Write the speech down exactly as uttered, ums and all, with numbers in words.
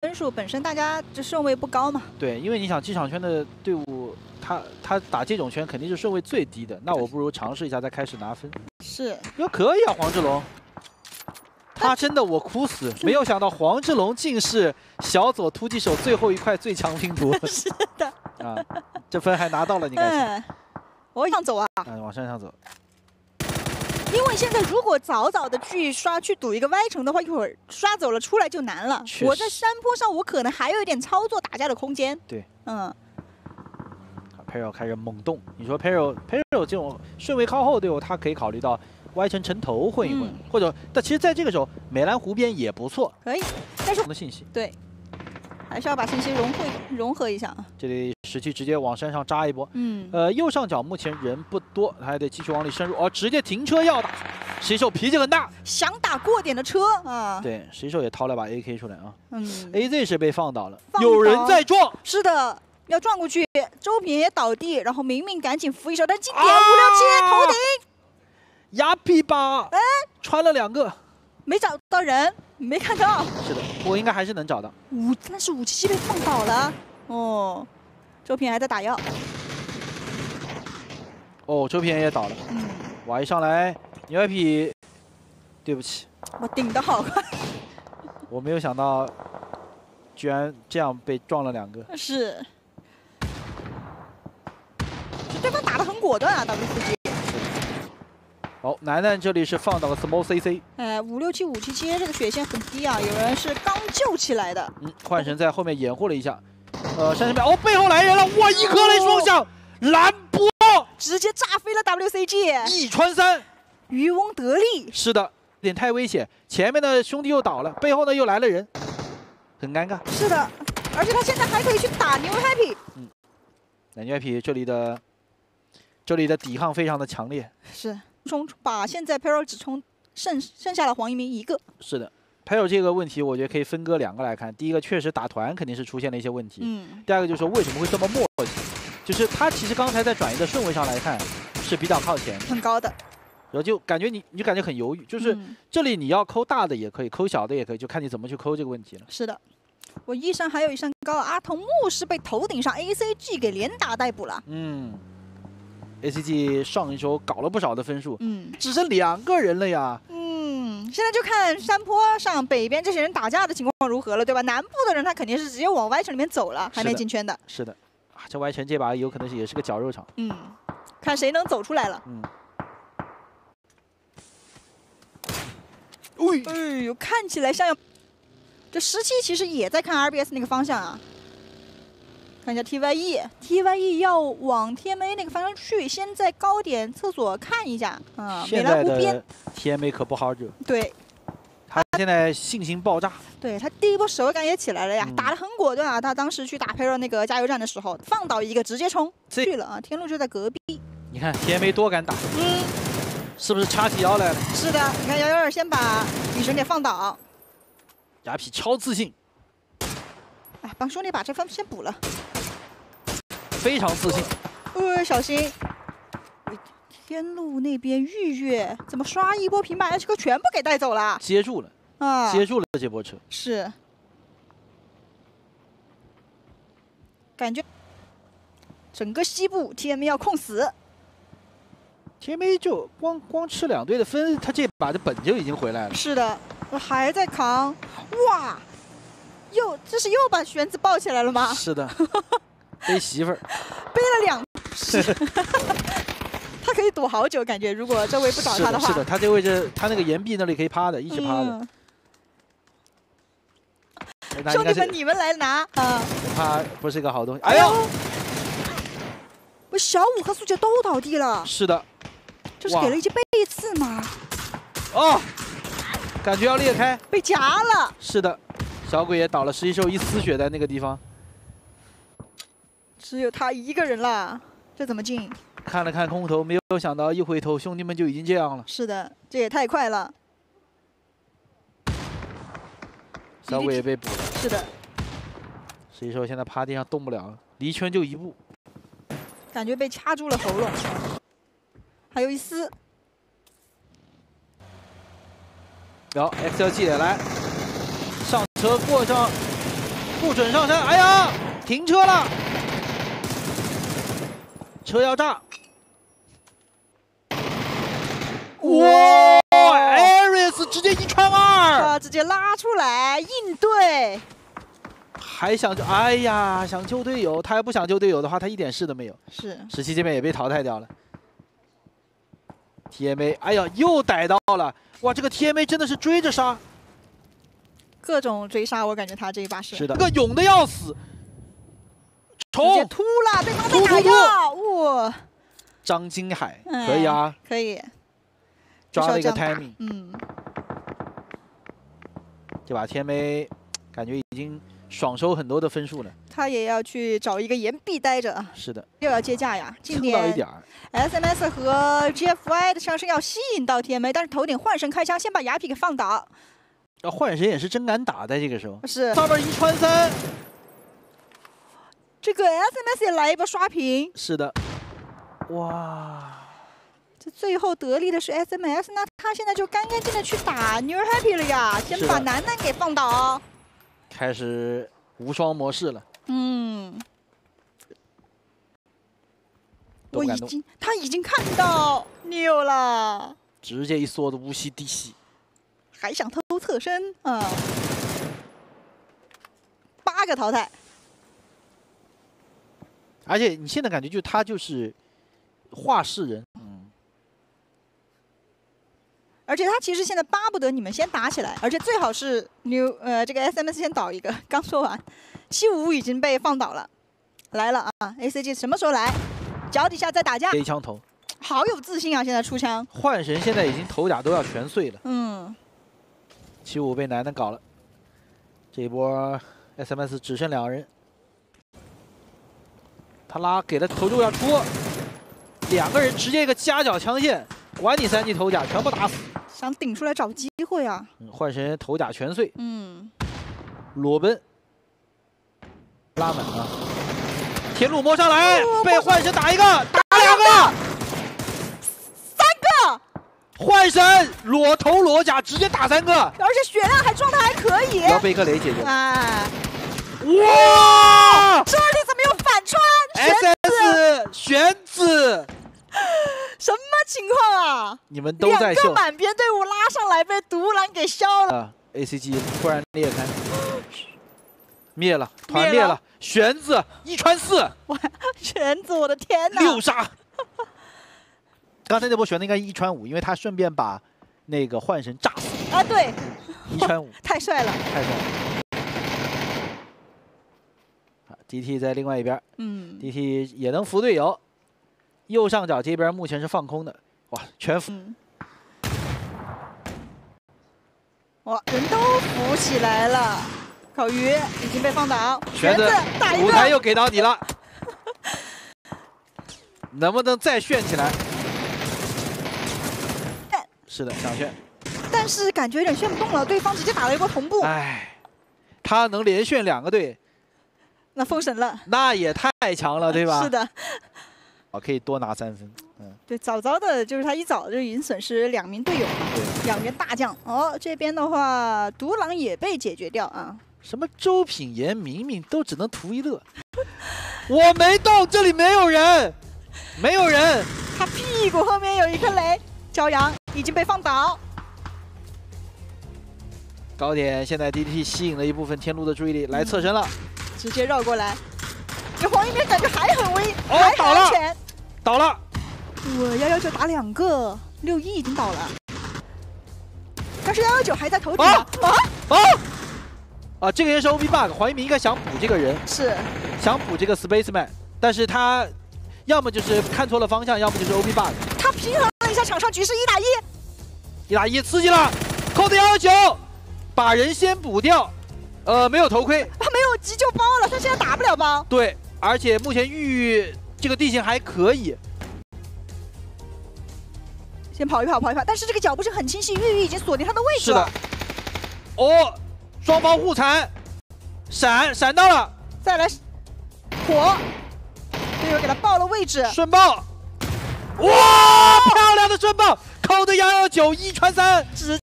分数本身大家这顺位不高嘛。对，因为你想机场圈的队伍，他他打这种圈肯定是顺位最低的，那我不如尝试一下再开始拿分。是，哟可以啊，黄志龙。 他真的我哭死，没有想到黄志龙竟是小左突击手最后一块最强拼图。是的，啊，这分还拿到了，你看、嗯。我往上走啊！嗯，往山上走。因为现在如果早早的去刷去赌一个歪城的话，一会儿刷走了出来就难了。我在山坡上，我可能还有一点操作打架的空间。对，嗯。Perro 开始猛动，你说 Perro Perro 这种顺位靠后队伍，他可以考虑到。 歪成城头混一混，嗯、或者，但其实，在这个时候，美兰湖边也不错，可以。但是我们的信息对，还是要把信息融汇融合一下啊。这里十七直接往山上扎一波，嗯，呃，右上角目前人不多，还得继续往里深入。哦，直接停车要打，石一兽脾气很大，想打过点的车啊。对，石一兽也掏了把 A K 出来啊。嗯 ，A Z 是被放倒了，倒有人在撞。是的。 要撞过去，周平也倒地，然后明明赶紧扶一手，但经典五六七头顶，牙皮吧，哎，穿了两个，没找到人，没看到。是的，我应该还是能找到。五，但是五七七被放倒了。哦，周平还在打药。哦，周平也倒了。嗯，哇，一上来牛 I P， 对不起，我顶得好快。我没有想到，居然这样被撞了两个。是。 对方打得很果断啊 ，W 突击。好、哦，楠楠这里是放到了 small C C。哎，五六七五七七这个血线很低啊，有人是刚救起来的。嗯，幻神在后面掩护了一下。呃，山神边哦，背后来人了，哇，一颗雷双响，蓝波直接炸飞了 W C G。一穿三，渔翁得利。是的，有点太危险，前面的兄弟又倒了，背后呢又来了人，很尴尬。是的，而且他现在还可以去打牛 Happy。嗯，那牛 Happy 这里的。 这里的抵抗非常的强烈，是冲把现在 Perro 只冲剩剩下了黄一鸣一个。是的 ，Perro 这个问题我觉得可以分割两个来看。第一个确实打团肯定是出现了一些问题，嗯。第二个就是说为什么会这么磨叽，就是他其实刚才在转移的顺位上来看是比较靠前，很高的，然后就感觉你你就感觉很犹豫，就是这里你要抠大的也可以，抠小的也可以，就看你怎么去抠这个问题了。是的，我一山还有一山高，阿童木是被头顶上 A C G 给连打逮捕了，嗯。 A C G 上一周搞了不少的分数，嗯，只剩两个人了呀。嗯，现在就看山坡上北边这些人打架的情况如何了，对吧？南部的人他肯定是直接往歪城里面走了，还没进圈的。是的，啊，这歪城这把有可能是也是个绞肉场。嗯，看谁能走出来了。嗯。哎呦，看起来像要。这十七其实也在看 R B S 那个方向啊。 看一下 T Y E，T Y E 要往 T M A 那个方向去，先在高点厕所看一下啊。现在的 T M A 可不好惹。对，他现在信心爆炸。对他第一波手感也起来了呀，嗯、打得很果断啊。他当时去打 Perro 那个加油站的时候，放倒一个直接冲去了啊。天路就在隔壁。你看 T M A 多敢打，嗯，是不是插起腰来了？是的，你看幺幺二先把女神给放倒，雅痞超自信。哎，帮兄弟把这分先补了。 非常自信，呃，小心！天路那边玉月怎么刷一波平板 H 哥全部给带走了？接住了啊！接住了这波车是，感觉整个西部 T M A 要控死。T M A 就光光吃两队的分，他这把的本就已经回来了。是的，我还在扛，哇！又这是又把玄子抱起来了吗？是的。背媳妇儿，背了两，他可以躲好久，感觉如果这位不找他的话，是的，他这位置，他那个岩壁那里可以趴的，一直趴的。兄弟们，你们来拿啊！他不是个好东西。哎呦，我小五和苏九都倒地了。是的，这是给了一记背刺嘛？哦，感觉要裂开，被夹了。是的，小鬼也倒了，十一兽一丝血在那个地方。 只有他一个人啦，这怎么进？看了看空投，没有想到一回头，兄弟们就已经这样了。是的，这也太快了。小鬼也被补了。是的。所以说现在趴地上动不了了，离圈就一步。感觉被掐住了喉咙，还有一丝。然后 X L G 也来，上车过上不准上山！哎呀，停车了，车要炸！哇！ Ares 直接一穿二，啊，直接拉出来应对，还想救，哎呀，想救队友，他要不想救队友的话，他一点事都没有。是，十七这边也被淘汰掉了。T M A， 哎呀，又逮到了，哇，这个 T M A 真的是追着杀，各种追杀，我感觉他这一把是。是的，这个勇的要死，直接突了，对方被打掉，哇！张金海，可以啊，可以。 抓了一个 timing， 嗯，对吧 ？T M A 感觉已经爽收很多的分数了。他也要去找一个岩壁待着。是的，又要接架呀，近点。蹭到一点 S M S 和 G F Y 的上升要吸引到 T M A， 但是头顶幻神开枪，先把雅痞给放倒。啊，幻神也是真敢打，在这个时候。是。上面一穿三，这个 S M S 也来一波刷屏。是的，哇。 这最后得利的是 S M S， 那他现在就干干净净去打 New Happy 了呀，先把楠楠给放倒，开始无双模式了。嗯，我已经，他已经看到 New 了，直接一梭子无息低吸，还想偷侧身啊、嗯！八个淘汰，而且你现在感觉就他就是画事人。 而且他其实现在巴不得你们先打起来，而且最好是 New 呃这个 S M S 先倒一个。刚说完 ，七五已经被放倒了，来了啊 ！A C G 什么时候来？脚底下在打架，一枪头，好有自信啊！现在出枪，幻神现在已经头甲都要全碎了。嗯， 七五被楠楠搞了，这一波 S M S 只剩两人，他拉给了头就要出，两个人直接一个夹角枪线，管你三级头甲，全部打死。 想顶出来找机会啊！幻神头甲全碎，嗯，裸奔，拉满啊！铁弩摸上来，被幻神打一个，打两个，三个，幻神裸头裸甲直接打三个，而且血量还状态还可以，要被一个雷解决。哎，哇！这里怎么有反穿？S S 玄子。 什么情况啊！你们都在秀，两个满编队伍拉上来被独蓝给削了。啊 ，A C G 突然裂开，灭了，团灭了。玄子一穿四，哇，玄子，我的天哪！六杀。刚才那波玄子应该一穿五，因为他顺便把那个幻神炸死。啊，对，一穿五，太帅了，太帅了。D T 在另外一边，嗯 ，D T 也能扶队友。 右上角这边目前是放空的，哇，全服！嗯、哇，人都扶起来了。烤鱼已经被放倒，玄子打一个，舞台又给到你了，能不能再炫起来？是的，想炫，但是感觉有点炫不动了，对方直接打了一波同步。哎，他能连炫两个队，那封神了，那也太强了，对吧？是的。 啊，可以多拿三分。嗯，对，早早的就是他一早就已经损失两名队友，两员大将。哦，这边的话，独狼也被解决掉啊。什么周品言、明明都只能图一乐。我没动，这里没有人，没有人。他屁股后面有一颗雷，骄阳已经被放倒。高点现在 D T 吸引了一部分天路的注意力，来侧身了，嗯、直接绕过来。 这黄一鸣感觉还很危，哦、还很安全，倒了。我幺幺九打两个，六一已经倒了，但是幺幺九还在头顶啊啊啊！啊，这个人是 O B bug， 黄一鸣应该想补这个人，是想补这个 Spaceman， 但是他要么就是看错了方向，要么就是 O B bug。他平衡了一下场上局势，一打一，一打一刺激了，扣的幺幺九，把人先补掉，呃，没有头盔，他没有急救包了，他现在打不了包，对。 而且目前玉这个地形还可以，先跑一跑，跑一跑。但是这个脚步声很清晰，玉玉已经锁定他的位置了。是的。哦，双方互残，闪闪到了，再来火，队友给他爆了位置，瞬爆！哇，漂亮的瞬爆，扣的幺幺九一穿三，直